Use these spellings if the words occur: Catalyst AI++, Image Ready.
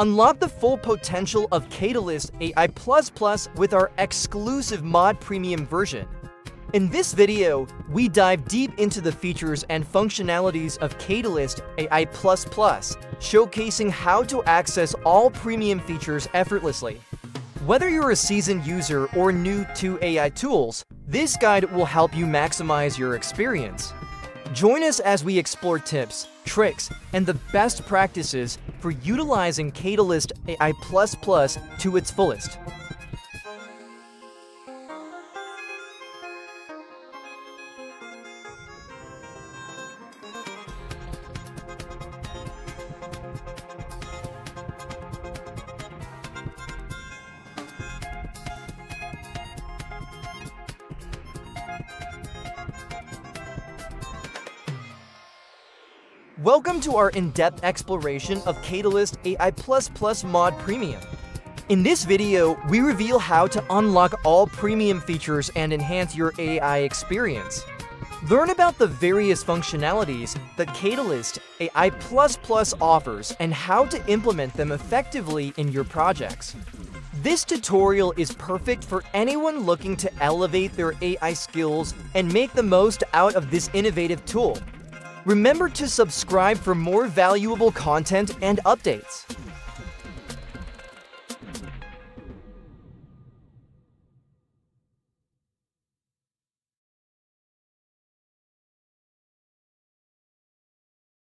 Unlock the full potential of Catalyst AI++ with our exclusive Mod Premium version. In this video, we dive deep into the features and functionalities of Catalyst AI++, showcasing how to access all premium features effortlessly. Whether you're a seasoned user or new to AI tools, this guide will help you maximize your experience. Join us as we explore tips, tricks, and the best practices for utilizing Catalyst AI++ to its fullest. Welcome to our in-depth exploration of Catalyst AI++ Mod Premium. In this video, we reveal how to unlock all premium features and enhance your AI experience. Learn about the various functionalities that Catalyst AI++ offers and how to implement them effectively in your projects. This tutorial is perfect for anyone looking to elevate their AI skills and make the most out of this innovative tool. Remember to subscribe for more valuable content and updates.